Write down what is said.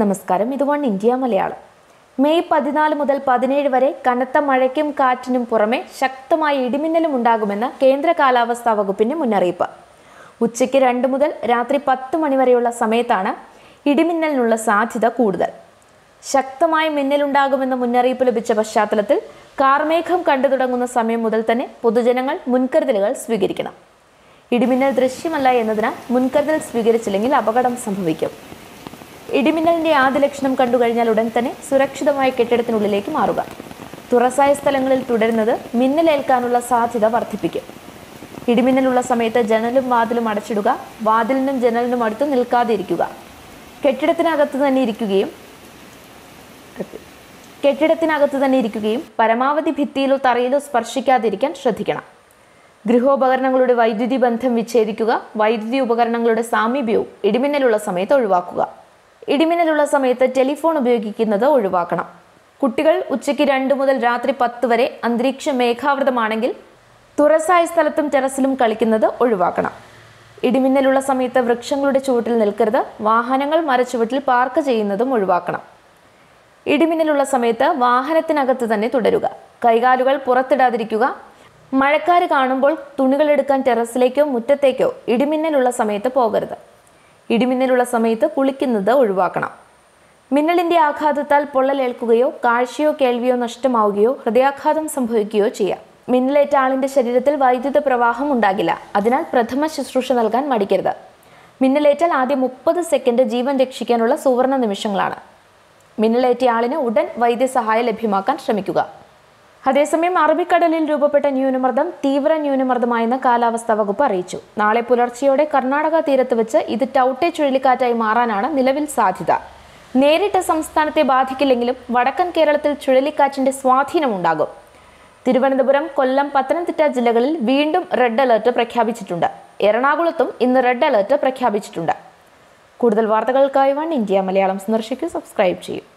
നമസ്കാരം, ഇത് Oneindia Malayalam. May 14 മുതൽ 17 വരെ കനത്ത മഴയ്ക്കും കാറ്റിനും പുറമെ ശക്തമായ ഇടിമിന്നലും ഉണ്ടാകുമെന്ന കേന്ദ്ര കാലാവസ്ഥാ വകുപ്പിന്റെ മുന്നറിയിപ്പ്. ഉച്ചയ്ക്ക് 2 മുതൽ രാത്രി 10 മണി വരെയുള്ള സമയത്താണ് ഇടിമിന്നലിനുള്ള സാധ്യത കൂടുതൽ. ശക്തമായ മിന്നലുണ്ടാകുമെന്ന മുന്നറിയിപ്പ് ലഭിച്ച പശ്ചാത്തലത്തിൽ കാർമേഘം കണ്ടു തുടങ്ങുന്ന സമയം മുതൽ തന്നെ പൊതുജനങ്ങൾ മുൻകരുതലുകൾ സ്വീകരിക്കണം. ഇടിമിന്നൽ ദൃശ്യമല്ല എന്നതിനാൽ മുൻകരുതൽ സ്വീകരിച്ചില്ലെങ്കിൽ അപകടം സംഭവിക്കും. ഇടിമിന്നലിന്റെ ആദ്യ ലക്ഷണം കണ്ടു കഴിഞ്ഞാൽ ഉടൻ തന്നെ സുരക്ഷിതമായ കെട്ടിടത്തിനുള്ളിലേക്ക് മാറുക. തുറസായ സ്ഥലങ്ങളിൽ തുടരുന്നത് മിന്നലേൽക്കാനുള്ള സാധ്യത വർദ്ധിപ്പിക്കും. ഇടിമിന്നലുള്ള സമയത്ത് ജനലും വാതിലും അടച്ചിടുക. വാതിലിനും ജനലിനും അടുത്ത് നിൽക്കാതെ ഇരിക്കുക. കെട്ടിടത്തിനകത്ത് തന്നെ ഇരിക്കുകയും പരമാവധി ഭിത്തിയിലോ തറയിലോ സ്പർശിക്കാതിരിക്കാൻ ശ്രദ്ധിക്കണം. ഗൃഹോപകരണങ്ങളുടെ വൈദ്യുതി ബന്ധം വിച്ഛേദിക്കുക. വൈദ്യുതി ഉപകരണങ്ങളുടെ സാമീപ്യവും ഇടിമിന്നലുള്ള സമയത്ത് ഒഴിവാക്കുക. ഇടിമിന്നലുള്ള സമയത്ത് ടെലിഫോൺ ഉപയോഗിക്കുന്നത് ഒഴിവാക്കണം. കുട്ടികൾ ഉച്ചയ്ക്ക് 2 മുതൽ രാത്രി 10 വരെ അന്തരീക്ഷ മേഘാവൃതമാണെങ്കിൽ തുറസായ സ്ഥലത്തും ടെറസിലും കളിക്കുന്നത് ഒഴിവാക്കണം. ഇടിമിന്നലുള്ള സമയത്ത് വൃക്ഷങ്ങളുടെ ചുവട്ടിൽ നിൽക്കരുത്. വാഹനങ്ങൾ മരച്ചുവട്ടിൽ പാർക്ക് ചെയ്യുന്നതും ഒഴിവാക്കണം. ഇടിമിന്നലുള്ള സമയത്ത് വാഹനത്തിനകത്ത് തന്നെ തുടരുക. കൈകാലുകൾ പുറത്തിടാതിരിക്കുക. മഴക്കാർ കാണുമ്പോൾ തുണികളെടുക്കാൻ ടെറസിലേക്കോ മുറ്റത്തേക്കോ ഇടിമിന്നലുള്ള സമയത്ത് പോകരുത്. ഇടിമിന്നലുള്ള സമയത്ത് കുളിക്കുന്നത് ഒഴിവാക്കണം. മിന്നലിന്റെ ആഘാതത്താൽ പൊള്ളലേൽക്കുകയോ കാഴ്ചയോ കേൾവിയോ നഷ്ടമാവുകയോ ഹൃദയാഘാതം സംഭവിക്കുകയോ ചെയ്യാം. മിന്നലേറ്റ ആളിന്റെ ശരീരത്തിൽ വൈദ്യുത പ്രവാഹം ഉണ്ടാകില്ല. അതിനാൽ പ്രഥമ ശുശ്രൂഷ നൽകാൻ മടിക്കരുത്. മിന്നലേറ്റാൽ ആദ്യം 30 സെക്കൻഡ് ജീവൻ രക്ഷിക്കാനുള്ള സുവർണ നിമിഷങ്ങളാണ്. മിന്നലേറ്റ ആളിന് ഉടൻ വൈദ്യസഹായം ലഭ്യമാക്കാൻ ശ്രമിക്കുക. അതേസമയം അറബിക്കടലിൽ രൂപപ്പെട്ട ന്യൂനമർദ്ദം തീവ്ര ന്യൂനമർദ്ദമായെന്ന് കാലാവസ്ഥാ വകുപ്പ് അറിയിച്ചു. നാളെ പുലർച്ചയോടെ കർണാടക തീരത്ത് വെച്ച് ഇത് ടൗട്ടെ ചുഴലിക്കാറ്റായി മാറാനാണ് നിലവിൽ സാധ്യത. നേരിട്ട് സംസ്ഥാനത്തെ ബാധിക്കില്ലെങ്കിലും വടക്കൻ കേരളത്തിൽ ചുഴലിക്കാറ്റിന്റെ സ്വാധീനമുണ്ടാകും. തിരുവനന്തപുരം, കൊല്ലം, പത്തനംതിട്ട ജില്ലകളിൽ വീണ്ടും റെഡ് അലർട്ട് പ്രഖ്യാപിച്ചിട്ടുണ്ട്. എറണാകുളത്തും ഇന്ന് റെഡ് അലർട്ട് പ്രഖ്യാപിച്ചിട്ടുണ്ട്. കൂടുതൽ വാർത്തകൾക്കായി Oneindia മലയാളം സന്ദർശിക്കൂ, സബ്സ്ക്രൈബ് ചെയ്യൂ.